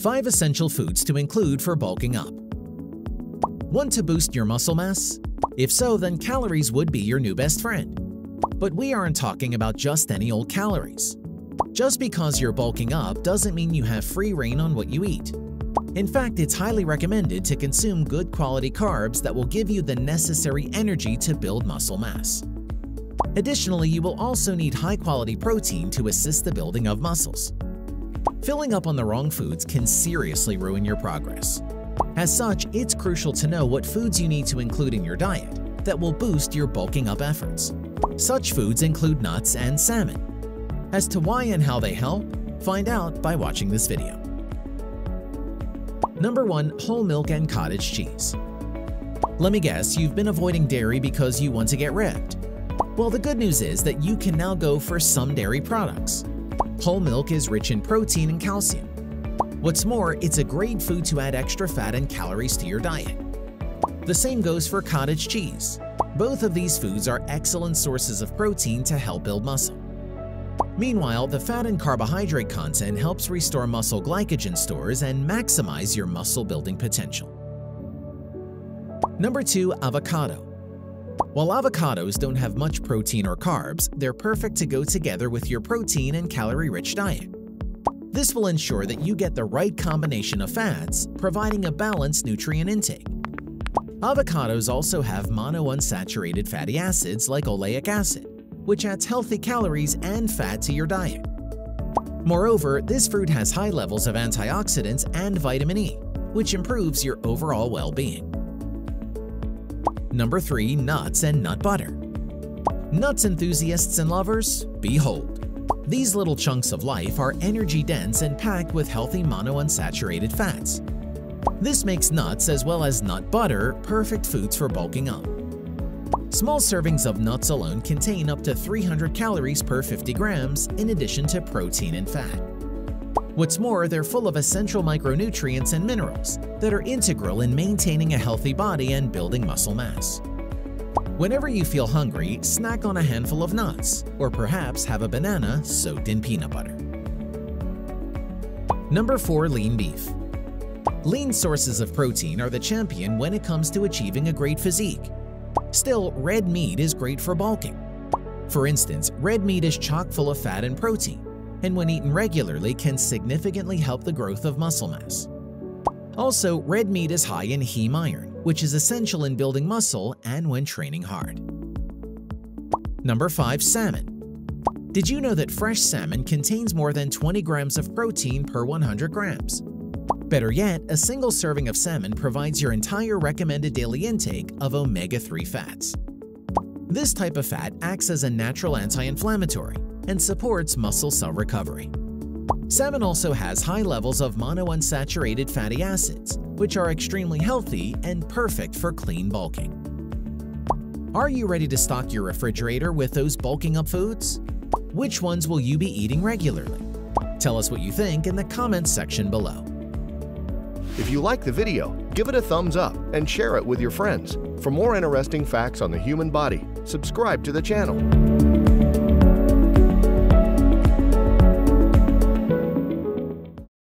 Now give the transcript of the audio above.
5 essential foods to include for bulking up. Want to boost your muscle mass? If so, then calories would be your new best friend. But we aren't talking about just any old calories. Just because you're bulking up doesn't mean you have free rein on what you eat. In fact, it's highly recommended to consume good quality carbs that will give you the necessary energy to build muscle mass. Additionally, you will also need high-quality protein to assist the building of muscles. Filling up on the wrong foods can seriously ruin your progress. As such, it's crucial to know what foods you need to include in your diet that will boost your bulking up efforts. Such foods include nuts and salmon. As to why and how they help, find out by watching this video. Number 1. Whole milk and cottage cheese. Let me guess, you've been avoiding dairy because you want to get ripped. Well, the good news is that you can now go for some dairy products. Whole milk is rich in protein and calcium. What's more, it's a great food to add extra fat and calories to your diet. The same goes for cottage cheese. Both of these foods are excellent sources of protein to help build muscle. Meanwhile, the fat and carbohydrate content helps restore muscle glycogen stores and maximize your muscle building potential. Number 2. Avocado. While avocados don't have much protein or carbs, they're perfect to go together with your protein and calorie-rich diet. This will ensure that you get the right combination of fats, providing a balanced nutrient intake. Avocados also have monounsaturated fatty acids like oleic acid, which adds healthy calories and fat to your diet. Moreover, this fruit has high levels of antioxidants and vitamin E, which improves your overall well-being. Number 3. Nuts and nut butter. Nuts enthusiasts and lovers, behold! These little chunks of life are energy-dense and packed with healthy monounsaturated fats. This makes nuts as well as nut butter perfect foods for bulking up. Small servings of nuts alone contain up to 300 calories per 50 grams in addition to protein and fat. What's more, they're full of essential micronutrients and minerals that are integral in maintaining a healthy body and building muscle mass. Whenever you feel hungry, snack on a handful of nuts, or perhaps have a banana soaked in peanut butter. Number 4. Lean beef. Lean sources of protein are the champion when it comes to achieving a great physique. Still, red meat is great for bulking. For instance, red meat is chock full of fat and protein, and when eaten regularly can significantly help the growth of muscle mass. Also, red meat is high in heme iron, which is essential in building muscle and when training hard. Number 5. Salmon. Did you know that fresh salmon contains more than 20 grams of protein per 100 grams? Better yet, a single serving of salmon provides your entire recommended daily intake of omega-3 fats. This type of fat acts as a natural anti-inflammatory and supports muscle cell recovery. Salmon also has high levels of monounsaturated fatty acids, which are extremely healthy and perfect for clean bulking. Are you ready to stock your refrigerator with those bulking up foods? Which ones will you be eating regularly? Tell us what you think in the comments section below. If you like the video, give it a thumbs up and share it with your friends. For more interesting facts on the human body, subscribe to the channel.